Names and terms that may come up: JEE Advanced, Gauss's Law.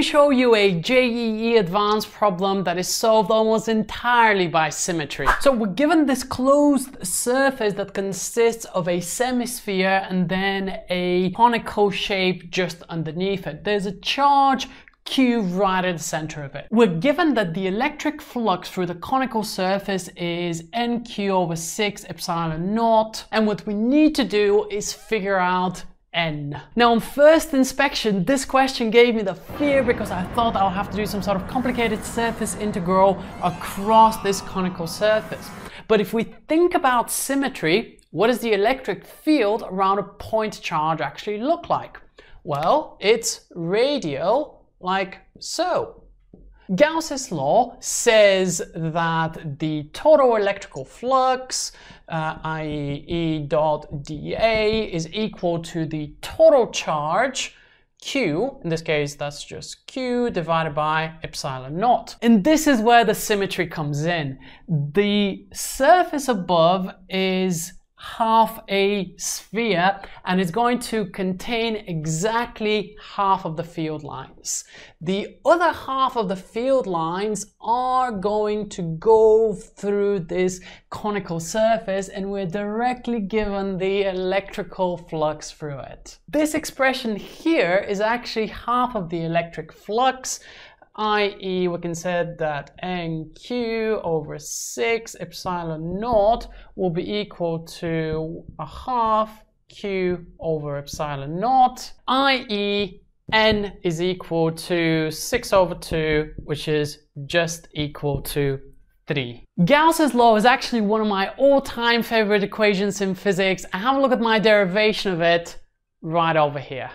me show you a JEE Advanced problem that is solved almost entirely by symmetry. So we're given this closed surface that consists of a semisphere and then a conical shape just underneath it. There's a charge Q right at the center of it. We're given that the electric flux through the conical surface is NQ/6 epsilon naught, and what we need to do is figure out N. Now, on first inspection, this question gave me the fear because I thought I'll have to do some sort of complicated surface integral across this conical surface. But if we think about symmetry, what does the electric field around a point charge actually look like? Well, it's radial, like so. Gauss's law says that the total electrical flux, i.e. E dot dA, is equal to the total charge, Q, in this case that's just Q, divided by epsilon naught. And this is where the symmetry comes in. The surface above is half a sphere and it's going to contain exactly half of the field lines. The other half of the field lines are going to go through this conical surface and we're directly given the electrical flux through it. This expression here is actually half of the electric flux, i.e. we can say that NQ/6 epsilon naught will be equal to a half Q/epsilon naught, i.e. N is equal to 6/2, which is just equal to 3. Gauss's law is actually one of my all-time favorite equations in physics. Have a look at my derivation of it right over here.